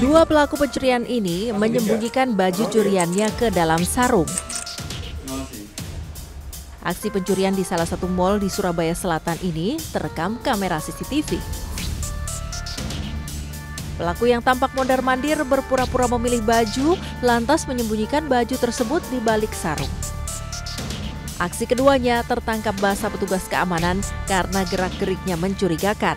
Dua pelaku pencurian ini menyembunyikan baju curiannya ke dalam sarung. Aksi pencurian di salah satu mal di Surabaya Selatan ini terekam kamera CCTV. Pelaku yang tampak mondar-mandir berpura-pura memilih baju, lantas menyembunyikan baju tersebut di balik sarung. Aksi keduanya tertangkap basah petugas keamanan karena gerak-geriknya mencurigakan.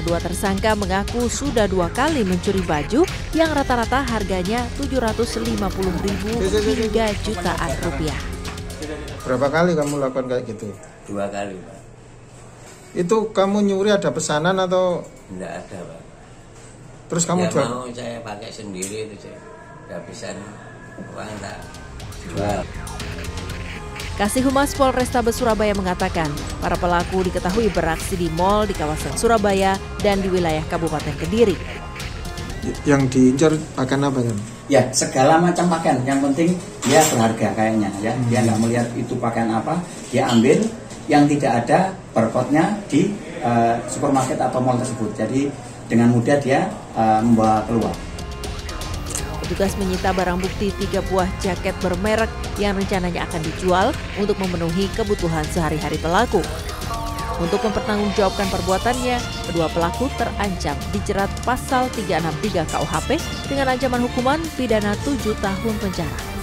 Kedua tersangka mengaku sudah dua kali mencuri baju yang rata-rata harganya 750.000 hingga jutaan rupiah. Berapa kali kamu lakukan kayak gitu? Dua kali, Pak. Itu kamu nyuri ada pesanan atau? Tidak ada, Pak. Terus kamu jual? Mau saya pakai sendiri itu saya. Habisan uang tak jual. Kasih Humas Polrestabes Surabaya mengatakan, para pelaku diketahui beraksi di mal di kawasan Surabaya dan di wilayah Kabupaten Kediri. Yang diincar pakaian apa kan? Ya, segala macam pakaian. Yang penting dia berharga kayaknya ya. Dia nggak melihat itu pakaian apa, dia ambil yang tidak ada barcode-nya di supermarket atau mal tersebut. Jadi dengan mudah dia membawa keluar. Petugas menyita barang bukti 3 buah jaket bermerek yang rencananya akan dijual untuk memenuhi kebutuhan sehari-hari pelaku. Untuk mempertanggungjawabkan perbuatannya, kedua pelaku terancam dijerat Pasal 363 KUHP dengan ancaman hukuman pidana 7 tahun penjara.